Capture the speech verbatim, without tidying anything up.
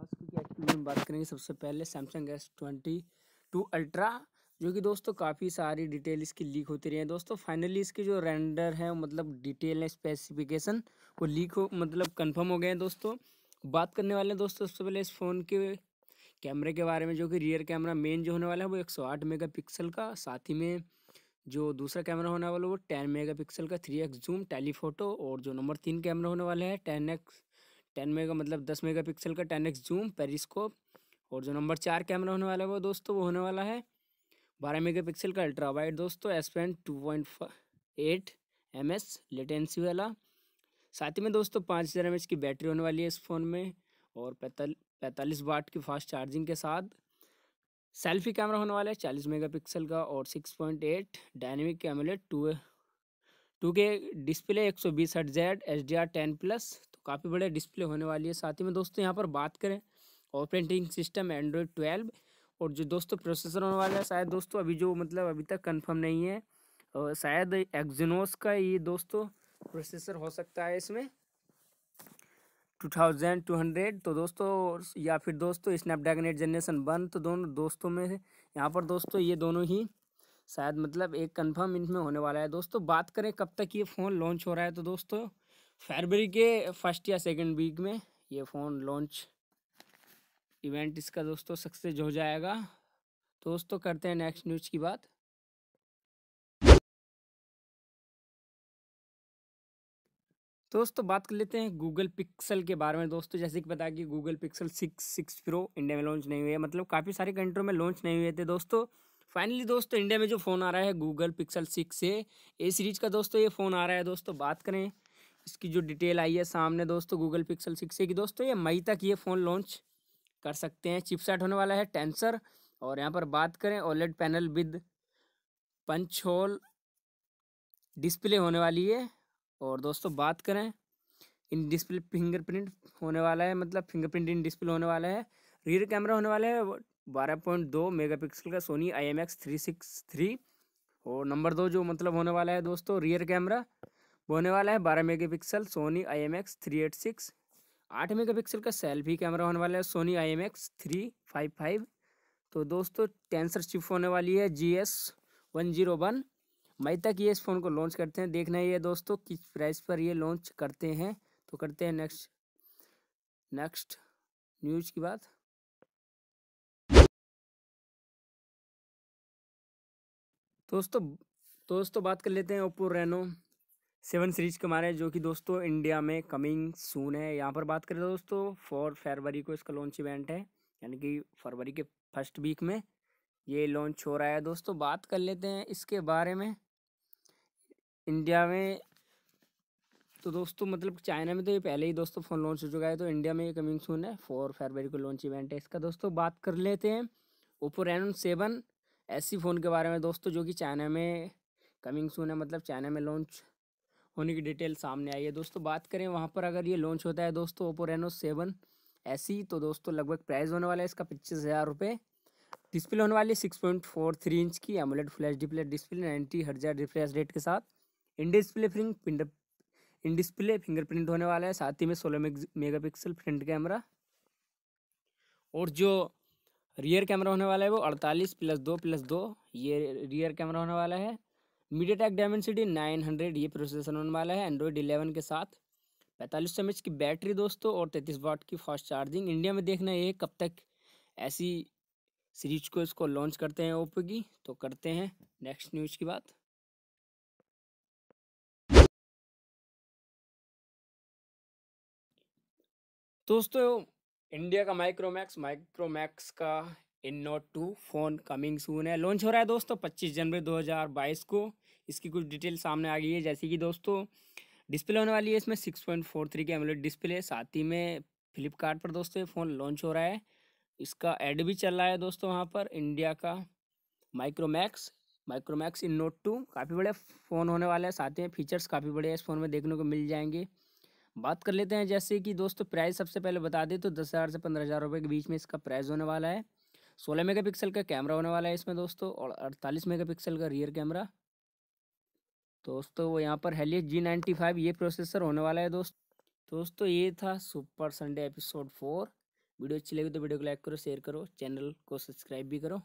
पास, क्योंकि आज की वीडियो में बात करेंगे सबसे पहले Samsung S twenty two ultra, जो कि दोस्तों काफ़ी सारी डिटेल इसकी लीक होती रही है। दोस्तों फाइनली इसके जो रेंडर है मतलब डिटेल है स्पेसिफिकेशन वो लीक हो मतलब कंफर्म हो गए हैं। दोस्तों बात करने वाले हैं दोस्तों सबसे पहले इस फ़ोन के कैमरे के बारे में, जो कि रियर कैमरा मेन जो होने वाला है वो एक सौ आठ मेगा पिक्सल का, साथ ही में जो दूसरा कैमरा होने वाला है वो टेन मेगा पिक्सल का थ्री एक्स जूम टेलीफोटो, और जो नंबर तीन कैमरा होने वाला है टेन एक्स टेन मेगा मतलब दस मेगा पिक्सल का टेन एक्स जूम पेरिस्कोप, और जो नंबर चार कैमरा होने वाला है वो दोस्तों वो होने वाला है बारह मेगा पिक्सल का अल्ट्रा वाइड। दोस्तों S Pen two point eight M S latency वाला, साथ ही में दोस्तों पाँच हज़ार एम एच की बैटरी होने वाली है इस फ़ोन में, और पैंताल पैंतालीस वाट की फास्ट चार्जिंग के साथ। सेल्फी कैमरा होने वाला है चालीस मेगा पिक्सल का और six point eight dynamic AMOLED two two के डिस्प्ले, एक सौ बीस hertz H D R ten plus, तो काफ़ी बड़े डिस्प्ले होने वाली है। साथ ही में दोस्तों यहाँ पर बात करें ऑपरेटिंग सिस्टम एंड्रॉयड ट्वेल्व, और जो दोस्तों प्रोसेसर होने वाला है शायद दोस्तों अभी जो मतलब अभी तक कंफर्म नहीं है, और शायद एक्जिनोस का ये दोस्तों प्रोसेसर हो सकता है इसमें टू थाउजेंड टू हंड्रेड, तो दोस्तों या फिर दोस्तों स्नैपड्रैगन एट जनरेशन वन, तो दोनों दोस्तों में यहाँ पर दोस्तों ये दोनों ही शायद मतलब एक कंफर्म इनमें होने वाला है। दोस्तों बात करें कब तक ये फ़ोन लॉन्च हो रहा है, तो दोस्तों फरवरी के फर्स्ट या सेकेंड वीक में ये फ़ोन लॉन्च इवेंट इसका दोस्तों सक्सेस हो जाएगा। दोस्तों करते हैं नेक्स्ट न्यूज़ की बात। दोस्तों बात कर लेते हैं गूगल पिक्सल के बारे में। दोस्तों जैसे कि पता है कि Google Pixel six six pro India में लॉन्च नहीं हुए, मतलब काफ़ी सारे कंट्री में लॉन्च नहीं हुए थे। दोस्तों फाइनली दोस्तों इंडिया में जो फ़ोन आ रहा है गूगल पिक्सल सिक्स से ए सीरीज़ का दोस्तों ये फ़ोन आ रहा है। दोस्तों बात करें इसकी जो डिटेल आई है सामने दोस्तों गूगल पिक्सल सिक्स ए की, दोस्तों ये मई तक ये फ़ोन लॉन्च कर सकते हैं। चिपसेट होने वाला है टेंसर, और यहाँ पर बात करें OLED panel with punch hole display होने वाली है, और दोस्तों बात करें इन डिस्प्ले फिंगरप्रिंट होने वाला है मतलब फिंगरप्रिंट इन डिस्प्ले होने वाला है। रियर कैमरा होने वाला है बारह पॉइंट दो मेगा पिक्सल का Sony I M X three six three, और नंबर दो जो मतलब होने वाला है दोस्तों रियर कैमरा वो होने वाला है बारह megapixel Sony I M X three eight six. आठ मेगा पिक्सल का सेल्फी कैमरा होने वाला है Sony I M X three five five. तो दोस्तों टेंसर चिप होने वाली है G S one zero one. मई तक ये इस फ़ोन को लॉन्च करते हैं, देखना ये दोस्तों किस प्राइस पर ये लॉन्च करते हैं। तो करते हैं नेक्स्ट नेक्स्ट न्यूज़ की बात। दोस्तों दोस्तों बात कर लेते हैं ओप्पो रेनो सेवन सीरीज के बारे में, जो कि दोस्तों इंडिया में कमिंग सून है। यहाँ पर बात करें दोस्तों फोर फरवरी को इसका लॉन्च इवेंट है, यानी कि फरवरी के फर्स्ट वीक में ये लॉन्च हो रहा है। दोस्तों बात कर लेते हैं इसके बारे में इंडिया में, तो दोस्तों मतलब चाइना में तो ये पहले ही दोस्तों फ़ोन लॉन्च हो चुका है, तो इंडिया में ये कमिंग सून है, फोर फरवरी को लॉन्च इवेंट है इसका। दोस्तों बात कर लेते हैं Oppo Reno seven S E phone के बारे में दोस्तों, जो कि चाइना में कमिंग सून है मतलब चाइना में लॉन्च होने की डिटेल सामने आई है। दोस्तों बात करें वहाँ पर अगर ये लॉन्च होता है दोस्तों Oppo Reno seven S E, तो दोस्तों लगभग प्राइस होने वाला है इसका पच्चीस हज़ार रुपये। डिस्प्ले होने वाली है six point four three inch की AMOLED flash display display ninety hertz refresh rate के साथ। In display finger in display fingerprint होने वाला है, साथ ही में सोलह मेगापिक्सल फ्रंट कैमरा, और जो रियर कैमरा होने वाला है वो अड़तालीस प्लस दो प्लस दो ये रियर कैमरा होने वाला है। मीडियाटेक डायमेंसिटी नाइन हंड्रेड ये प्रोसेसर होने वाला है एंड्रॉयड इलेवन के साथ। पैंतालीस सौ एम एच की बैटरी दोस्तों और तैंतीस वाट की फास्ट चार्जिंग। इंडिया में देखना ये कब तक ऐसी सीरीज को इसको लॉन्च करते हैं ओप्पो की। तो करते हैं नेक्स्ट न्यूज़ की बात। दोस्तों इंडिया का माइक्रोमैक्स माइक्रोमैक्स का इन note two phone coming soon है, लॉन्च हो रहा है दोस्तों पच्चीस जनवरी दो हज़ार बाईस को। इसकी कुछ डिटेल सामने आ गई है, जैसे कि दोस्तों डिस्प्ले होने वाली है इसमें सिक्स पॉइंट फोर थ्री के एमोलेड डिस्प्ले, साथ ही में फ्लिपकार्ट पर दोस्तों ये फ़ोन लॉन्च हो रहा है, इसका ऐड भी चल रहा है दोस्तों वहाँ पर। इंडिया का Micromax Micromax in note two काफ़ी बड़े फ़ोन होने वाला है, साथ ही में फीचर्स काफ़ी बड़े इस फ़ोन में देखने को मिल जाएंगे। बात कर लेते हैं जैसे कि दोस्तों प्राइस सबसे पहले बता दें, तो दस हज़ार से पंद्रह हज़ार रुपये के बीच में इसका प्राइस होने वाला है। सोलह मेगा पिक्सल का कैमरा होने वाला है इसमें दोस्तों, और अड़तालीस मेगा पिक्सल का रियर कैमरा। दोस्तों वो यहाँ पर हेलियो जी नाइन्टी फाइव ये प्रोसेसर होने वाला है दोस्त दोस्तों ये था super Sunday episode four. Video अच्छी लगी तो वीडियो को लाइक करो, शेयर करो, चैनल को सब्सक्राइब भी करो।